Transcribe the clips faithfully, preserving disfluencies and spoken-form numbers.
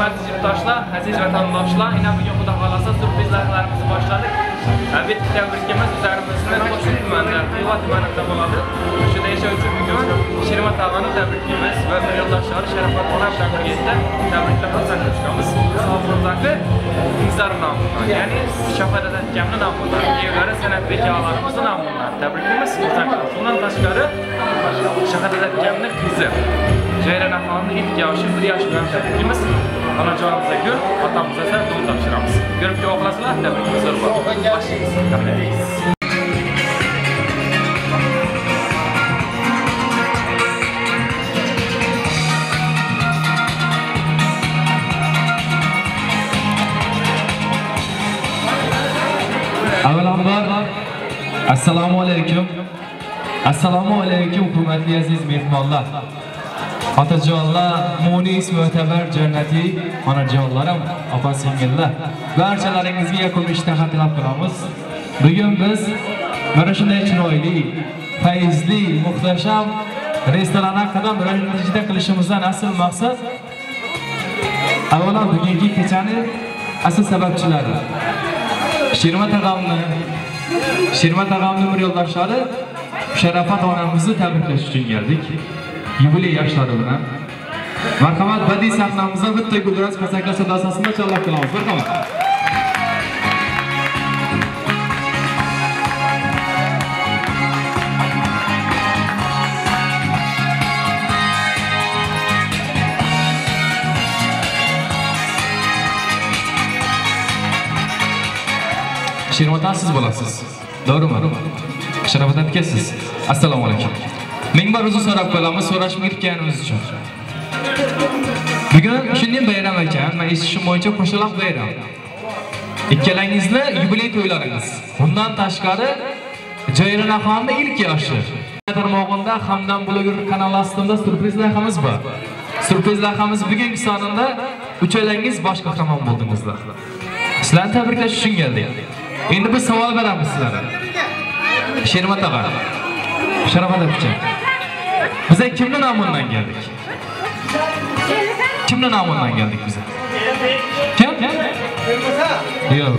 Hörmətli yurttaşlar, əziz vətəndaşlar, inə bugün Xuda xalasa sürpriz layihələrimizi başladık. Bitki təbrikləməz üzərimizdə Qoçun düməndə, Qıva dümənimdə boladı. Şu dəyişə üçün bugün Şirmat ağanı təbrikləməz və yoldaşları Şərəfət Ona Şəngirgizdə təbrikləməz sərkəşqamız. Sağlıqdakı İngizar namından, yəni Şəfədədən Gəmli namından, evləri sənət vəkalarımızın namından təbrikləməz sərkəşqamız. Ondan başqarı Şəfədədən Gəmli qızı. Ceyran Axan'ın ilk yaşı bir yaş olan təbrikimiz anacağımıza gör, atamıza ise dolu tapşıramız. Görüb ki, oğlasına təbrikimiz var. Başlayız. Təbrikimiz. Avvalambar, Assalamu Aleykum. Assalamu Aleykum, hürmetli aziz mehmanlar. Atajonlar, munis müteber cenneti, anajonlarım, apa singillar, barchalaringizga yakın ishtaha tilab turamiz. Bugün biz mana shunday chiroyli, fayzli, muhtasham restoran haqida murojaat qilishimizdan asl maqsad avvalo bugungi kechani asl sababchilari Shirmat og'amni, Shirmat og'amni bir yo'ldoshlari Sharafat onamizni tabriklash uchun geldik. Yubiley yaşları bilan. Marhamat, badiiy sahnamizda bitta gulduras qasaklar sadosasida challab qilamiz. Marhamat. Shirmatansiz bo'lasiz. Doğru mu? Sharafat akasiz. Assalomu alaykum. Ming bor uzun so'rab qolamiz, so'rashib ketganimiz uchun. Bugun shunday bayram ekan, men eshitishim bo'yicha qo'shaloq bayram. Ikkalangizni yubiley to'ylaringiz. Bundan tashqari Jayrona xonning ilk yoshi. Tarmog'inda Hamdan bloger kanali astonda surpriz layihamiz bor. Surpriz layihamiz bugungi sonida uchalangiz bosh qahramon bo'ldingizlar. Sizlarni tabriklash uchun keldik. Endi biz savol beramiz sizlarga. Shermat og'a, Sharafat aka. Bize kimli namundan geldik? Kimli namundan geldik bize? Kim? Kim? Yok.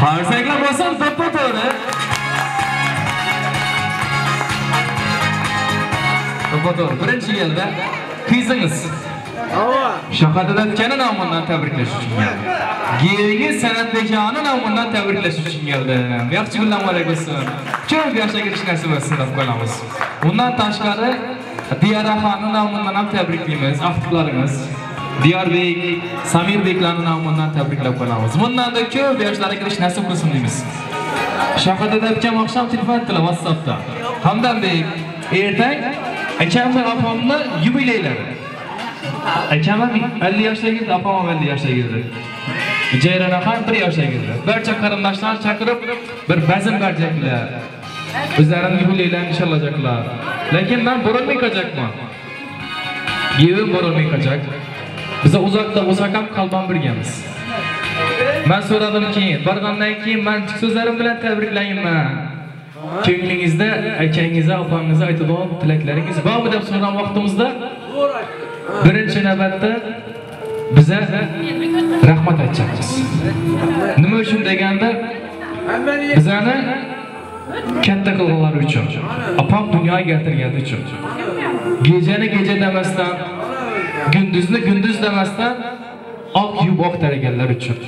Harsaklar basın, topu doğru. Topu doğru. Birinci geldi. Kızınız. Şahadada kendi namundan tebrikleş için geldi. Giyingi senetdeki anı namundan tebrikleş için geldi. Yaxşı günler var olsun. Çok yaşa giriş nasip etsin qo'yamiz. Bundan tashqari Diyara xonning nomidan ham tabriklaymiz, aftiqlarimiz. Diyorbek, Samirbeklarning nomidan tabriklab qo'yamiz. Bundan da ko'p yoshlarga kirish nasib bo'lsin deymiz. Shahadada akam oqshom telefon qildi WhatsAppda. Hamdanbek, ertang akam va opamni yubileylari. Akam elli yoshga kirdi, opam elli yoshga kirdi. Jayrona xon bir yoshga kirdi. Barcha qarindoshlarni chaqirib bir bazm berjaklar. Bizlarning yubileylarini inshaalloh qilacaklar. Lekin men borolmay qolacakman. Yevim borolmay qolacak. Biz uzoqda o'zaqam qalban birgamiz. Men so'radim keyin, borgandan keyin men so'zlarim bilan tabriklayman. Ko'nglingizda akangizga, opangizga aytadigan tilaklaringiz bormi deb so'ragan vaqtimizda birinchi navbatda bize rahmat aytacağız. Nima uchun deganda bizani katta qilganlar uchun, opam dunyoga keltirgani uchun. Gecani gece demasdan, gündüzni gündüz demasdan oq yub oq taraganlar uchun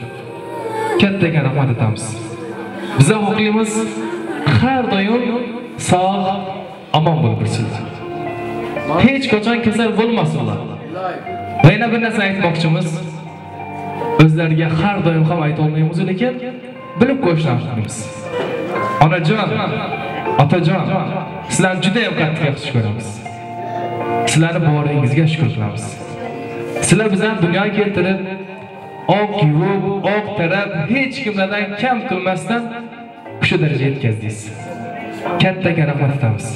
katta rahmat aytamiz. Bize huquqimiz har doim sog' omon bo'lib tursin. Hech qachon kasal bo'lmasinlar. Yana bir narsa aytmoqchimiz. O'zlarga har doim ham ayta olmaymiz, lekin bilib qo'yishimiz. Onajon, otajon, sizlarni juda ham qattiq yaxshi ko'ramiz. Sizlarning boringizga shukr qilamiz. Sizlar bizani dunyoga keltirib, oq yuvib, oq tarab, hech kimdan kam qilmasdan shu darajaga yetkazdingiz. Katta rahmat aytamiz.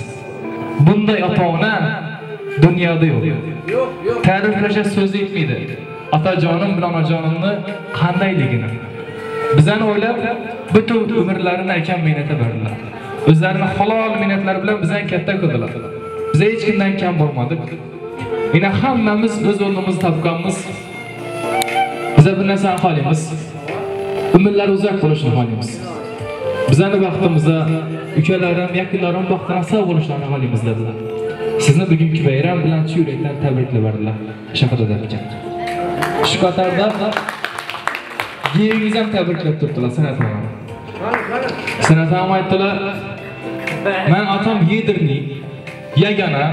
Bunday ota-ona dünyada yok. Tarifleşe söz etmeydi. Atacanım bilan onacanımni qandayligini. Bizani o'ylab, bütün ömürlerini akam mehnatga berdilar. O'zlarini halol mehnatlar bilan bizani katta qildilar. Biz hech kimdan kam bo'lmadik. Yine hammamız, öz o'rnimizni topganmiz. Bize bir narsani xohlaymiz. Umrlar uzoq bo'lishini xohlaymiz. Bizani vaqtimizda ukalarim, yaqinlarim vaqtini sog' bo'lishlarini xohlaymiz dedilar. Sizni bugungi bayram bilan chin yurakdan tabriklaverdilar. Shaharda ekan. Shu qatorda yeringiz ham tabriklab turdilar san'at bilan. San'at ham aytdilar. Men otam yedirning yagona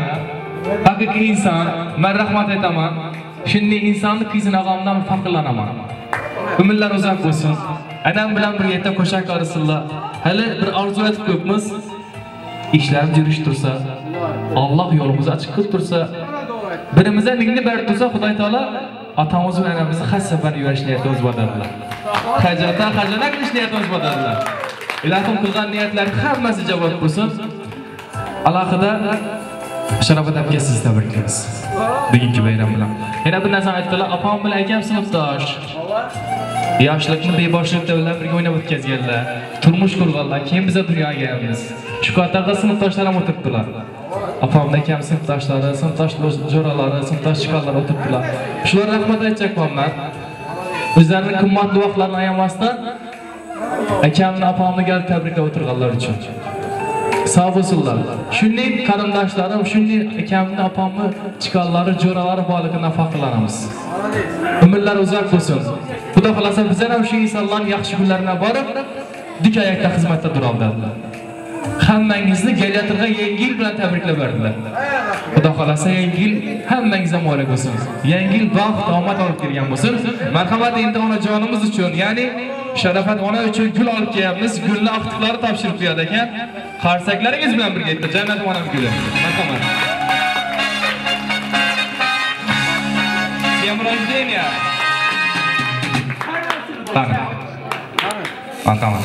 haqiqiy inson, men rahmat aytaman. Shunday insonni qizinog'imdan faxrlanaman. Umrlar uzoq bo'lsin. Adam bilan birgalikda qo'shiq qo'yasizlar. Hali bir orzu etib ko'pmiz. İşlerim yurishtirsa, Allah yolumuzu açıq qilib tursa, birimizə mingni berib tursa, Xudo taolo atamız bilan anamizni xas safar yurishlayotgan o'z badallar. Hajata, hajana qilishlayotgan o'z badallar. Ilohim qilgan niyatlar hammasi javob bo'lsin. Alohida Sharafat akaga sizni tabriklaymiz. Bugungi bayram bilan. Yana bir narsa aytdilar, opam bilan akam sinfdosh. Yoshlikni beboshlikda bilan birga o'ynab o'tkazganlar. Turmush qurganlar, keyin biz dunyoga kelganmiz. Shu qatorda sinfdoshlar ham o'tiribdilar. Opamda kam sinfdoshlari, sinfdosh jo'ralari, sinfdosh chiqanlar o'tiribdilar. Shular rahmat aytacakmanman. O'zlarining qimmatli vaqtlarini ayamasdan akamni, opamni kelib tabriklab o'tirganlar uchun. Sağ olsunlar. Şunday karındaşlarım, şunday akamni, opamni, chiqanlari, jo'ralari borligidan faxrlanamiz. Umrlar uzoq bo'lsin. Xudo xolasa bizlar ham shu insonlarning yaxshi kunlarida borib, dik oyoqda xizmatda tura oladilar. Hammangizni g'alatirga yangi yil bilan tabriklab berdilar. Xudo xolasa yangi yil hammangizga muborak bo'lsin. Yangi yil baxt, omad olib kelgan bo'lsin. Marhamat endi onajonimiz uchun, ya'ni Sharafat ona uchun gül olib kelyapmiz. Gulni aftiqlari topshirib qo'yadi ekan. Qarsaklaringiz bilan birgalikda jannat onam guli. Marhamat. Всем рождения. Мархамат.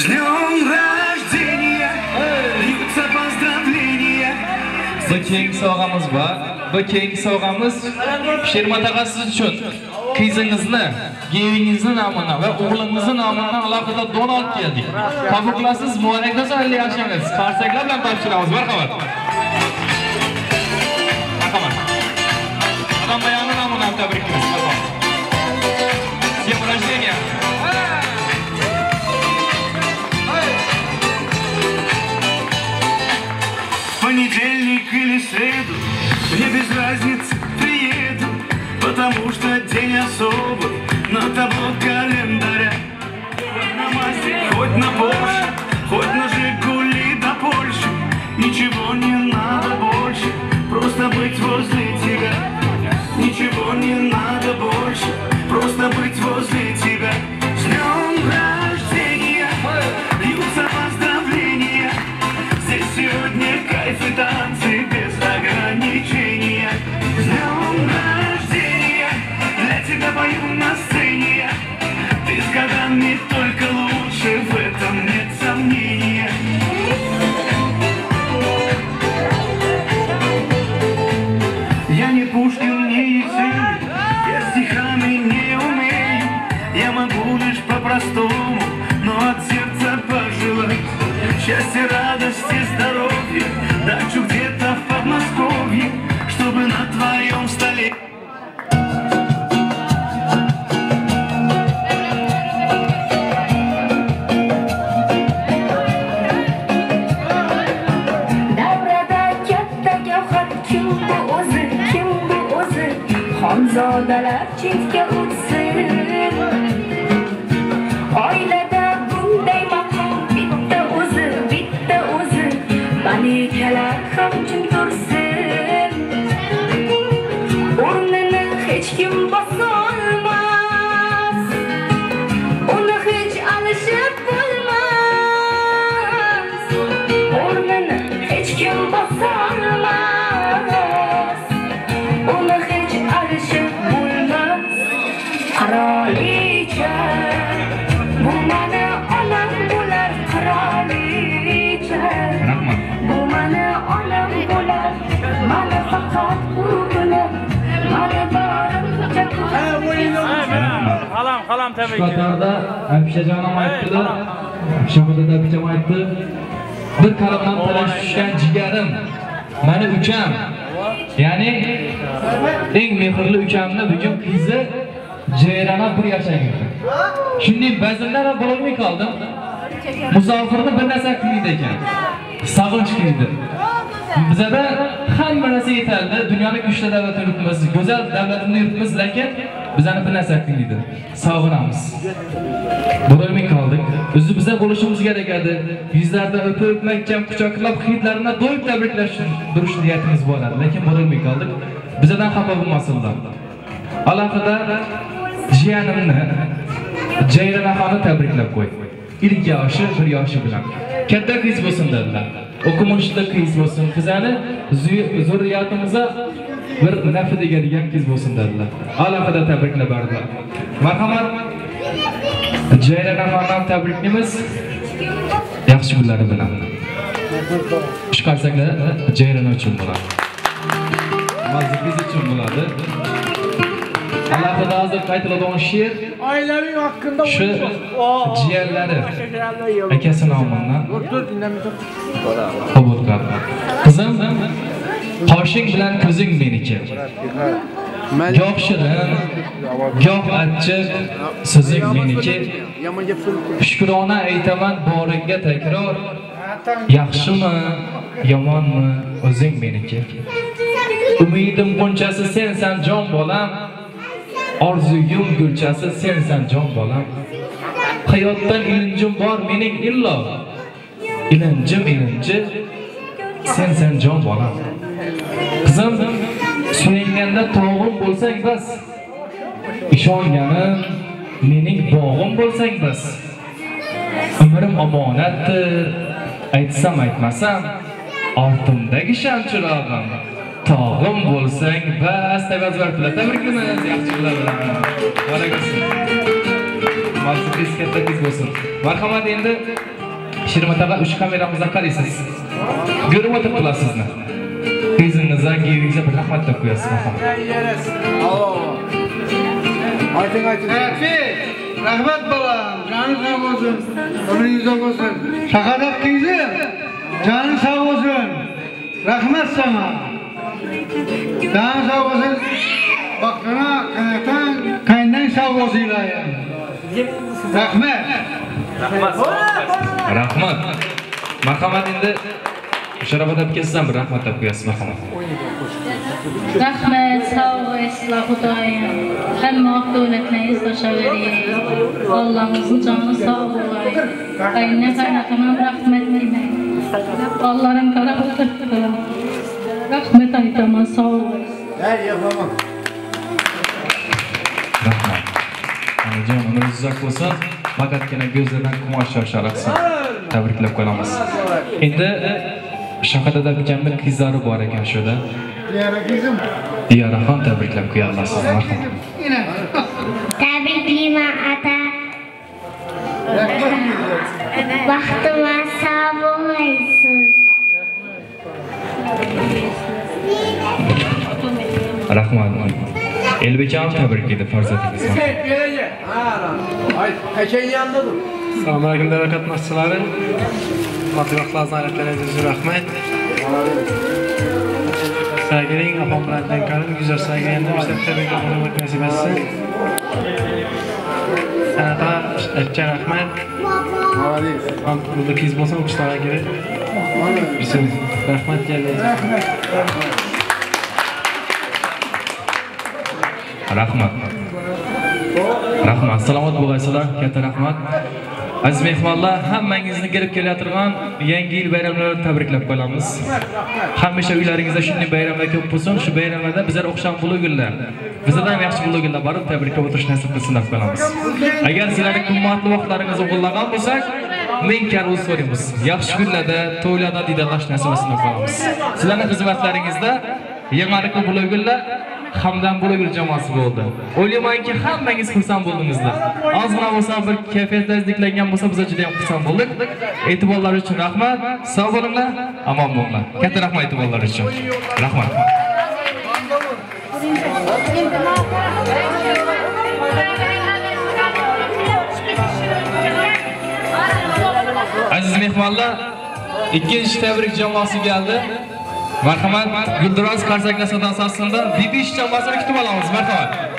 С днём рождения. Льются поздравления. Buking sovg'amiz bor. Buking sovg'amiz Shermat aka siz uchun. Qizingizni, yevingizni nomidan va o'g'lingizni nomidan alohida don olib keldik. Tabriklasiz, muborakbodsiz, xayrli yashangiz. Qarsaklar bilan topshiramiz. Marhamat. Marhamat. Adam bayoni nomidan tabriklaymiz. Marhamat. Всем рождения. Понедельник или среду, мне без разницы, приеду. Потому что день особый, на того календаря. На массе, хоть на Порше, хоть на Жигули до Польши. Ничего не надо больше, просто быть возле тебя. Ничего не надо больше, просто быть возле тебя. С днем рождения, льются поздравления. Здесь сегодня кайф и танцы без ограничения. С днем рождения. Я пою на сцене, ты с годами только лучше, в этом нет сомнения. Я не Пушкин, не Есенин, я стихами не умею. Я могу лишь по-простому, но от сердца пожелать счастья, радости, здоровья, дачу где-то в Подмосковье, чтобы на твоем столе. Zodalar chetga o'tsin. Oilada bunday maqom bitta o'zi, bitta o'zi. Malikalar ham jim tursin. O'rnini hech kim bosolmas. Uni hech alishib bo'lmas. O'rnini hech kim bosolmas. Kraliçe, bu bana anam bular. Kraliçe, bu bana anam bular. Bana fakat bular, bana barınca bular. Halam, halam tabii ki. Şu katarda Hemşecanım ayıptı, Şafada da Picam ayıptı. Bir karamdan talaş düşen ciğerim, bana üçem. Yani eng mehrli ukamni bugun qizi Jayrana bir yashaydi. Shunday bazimlar ham bo'lmay qoldim. Muzofirni bir narsa qildi ekan. Sog'inch qildi. Bizada hamma narsa yetarli, dunyoni kuchli davlat yurtimiz, go'zal davlatimizni yurtimiz, lekin bizani bir narsa qildi. Sog'inamiz. Bo'lmay qoldik. O'zi bizda bo'lishimiz kerak edi. Yuzlarda o'pib-o'pmakcham, quchoqlab, xidlarini do'yib tabriklash turish niyatimiz bor edi, lekin bo'lmay qoldik. Bizadan xafa bo'lmasinlar. Alohida jiyanimni Jayranani tabriklab qo'y. İlk yaşı, bir yaşı bilan. Katta qiz bo'lsin dedilar. O'qimishli qiz bo'lsin, qizani zurriyatimizga bir nafa degan qiz bo'lsin dedilar. Alohida tabriklab berdilar. Marhamat. Jayranani tabriklaymiz. Yaxshi kunlari bilan. Chiqarsak Jayrana uchun bo'ladi. Mazingiz uchun bo'ladi. Alohida hozir qaytiladigan she'r oilaviy haqqında şu ciğerleri ekesen almanlar kabul kaldı. Kızım karşın bilen kızın beniki yok şirin yok açık sözün beniki şükrona eytemen boringa tekrar yaxşı mı yaman mı özün beniki ümidim bunçası sensen can bolam orzuyum gulchasi sensan jon bolam hayotdan ilinjim bor mening illo ilinjim ilinji sensan jon bolam qizim suyenganda tog'im bo'lsang bas ishonganim mening bog'im bo'lsang bas umrim omonatdir aytsam aytmasam ortimdagi shamchirog'im tog'im bo'lsang bas tabriklar tabriklaymiz yaxshi kunlar bilan barakallah maqsadingiz katta bo'lsin marhamat endi Shirmataba uch kameramizga qaraysiz ko'rib o'tiribdilar sizni qizingizni geringizga bir rahmat deb qo'yasiz marhamat ayting ayting rahmat bolam joning sog' bo'lsin umringiz uzun bo'lsin shaharda qizim joning sog' bo'lsin rahmat sana Daha sağ olsun, baktığına kaynaten, kaynaten sağ olsunlar ya. Rahmet. Rahmat. Rahmat. Marhamat endi Sharafat abiga sizdan bir rahmat deb qo'yasiz, marhamat. Rahmat, sağ olasizlar Xudoyim. Hamma oqibatlaringiz yoshavering. Allohimizning joni sog' bo'lay. Qaynatanaman rahmat deyman. Allohim qarab o'tiribdi. Rahmet aytaman, sağ olasın. Her yapamam. Rahmat. Anacığım, ömrünüz uzak olsun. Fakat yine gözlerden kumaş şarşaraqsın. Tabriklab qo'yamiz. Endi Şahada da bir kendi kızları bor ekan şurada. Diyara kızım. Diyaraxon tabriklab qo'yamiz. Rahmat. Tabriklayman ata. Vaqtima sog' bo'lmaysiz. Rahmat. Elbekam tebrik ederim farzandınız. Selamünaleyküm darakat masçıları. Matematikler zanaatlerinize rahmet. Saygılar, apamlar denkarın güzel saygılar demişler tebrik ederim mesibesi. Sana da erken rahmet. Buradaki izbosan uçlara göre. Bismillah. Rahmet geldi. Rahmat. Rahmat. Salomat bo'lsizlar, katta rahmat. Aziz mehmonlar, hammangizni kelib kelayotgan yangi yil bayramlarini tabriklab qolamiz. Hamisha uylaringizda shunday bayramlar ko'p bo'lsin. Shu bayramlarda bizlar o'xshab bo'lgunlar, bizlardan yaxshi bo'lgunlar borib tabriklab o'tirish nasib qilsin deb qolamiz. Agar sizlarning qimmatli vaqtlaringiz o'g'irlagan bo'lsak, men karu so'raymiz. Yaxshi kunlarda, to'ylarda diydorlash nasib qilsin deb qolamiz. Sizlarning xizmatlaringizda yangilikli bo'lgunlar Hamdan Bulagul jamoasi bo'ldi. O'ylaymanki, hammangiz xursand bo'ldingizlar. Ozgina bo'lsa bir kayfiyatingiz tiklangan bo'lsa, biz juda ham xursand bo'ldik. E'tiborlar uchun rahmat. Sog' bo'linglar, omon bo'linglar. Katta rahmat e'tiborlar uchun. Rahmat. Aziz mehmonlar, ikkinchi tabrik jamoasi geldi. Merhamet, Yıldırız Karsak Nesat Asası'nda Bibiş Cambazı'nı kütüb alalımız. Merhamet.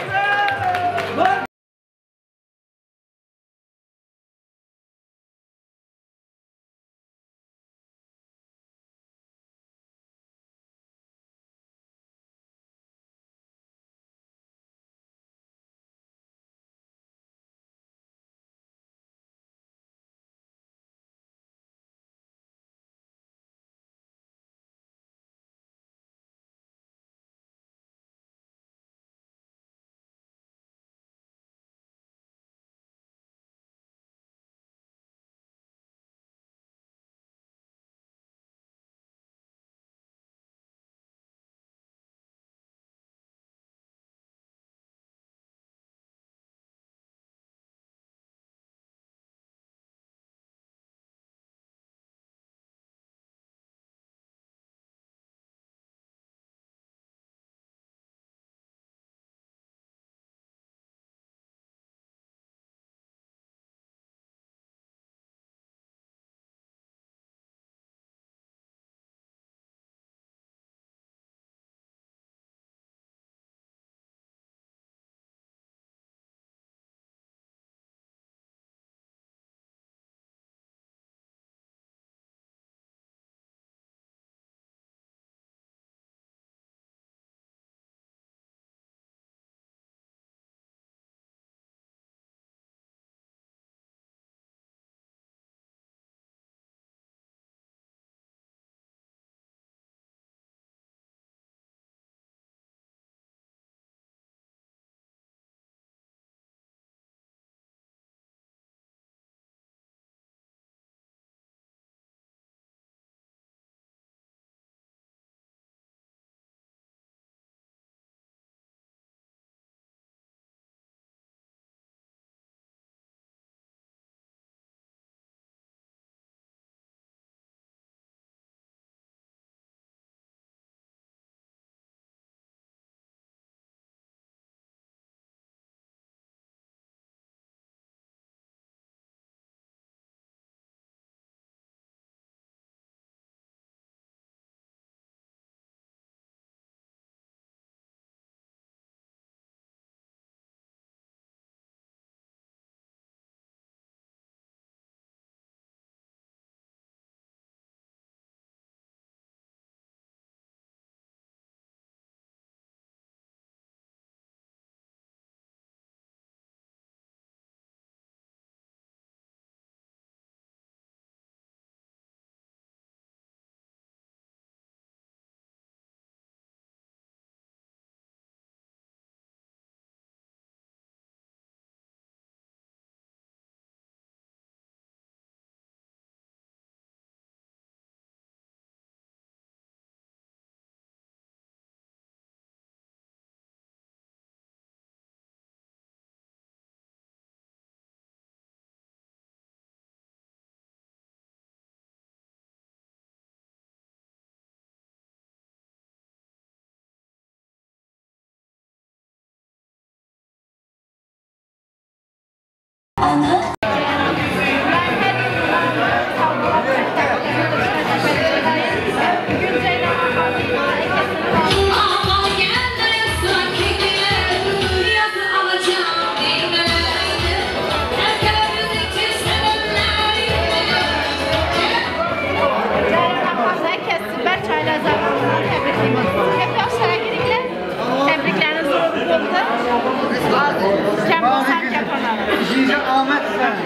Ahmet sen.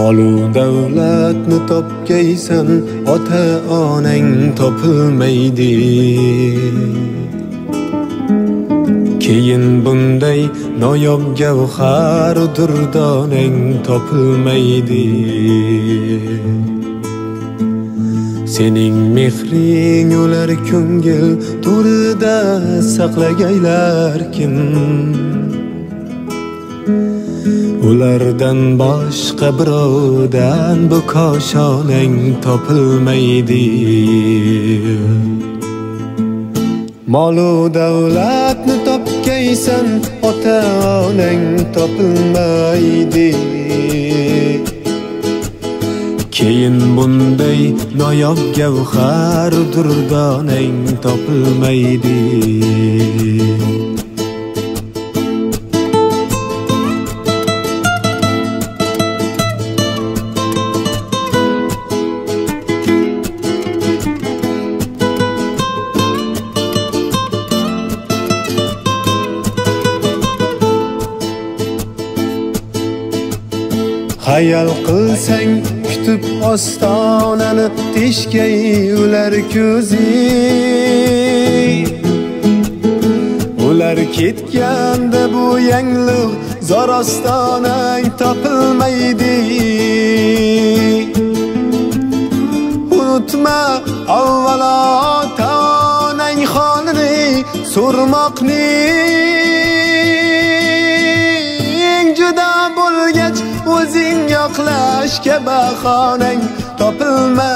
Molu davlatni topgaysan, ota onang topilmaydi. Keyin bunday noyob gavhar durdonang topilmaydi. Sening mehring ular ko'ngil to'rida saqlagaylar kim? Ulardan boshqa birovdan bu koshonang topilmaydi. Molu davlatni topgaysan, ota onang topilmaydi. Keyin bunday noyob gavhar durdonang topilmaydi. Hayal qilsang kutib ostonani teshkay ular ko'zing. Ular ketganda bu yangliq zor ostonang topilmaydi. Unutma avvalo ota-onang holini so'rmoqni. Judo bo'lgach o'zing yoqlashga bahonang topilmaydi.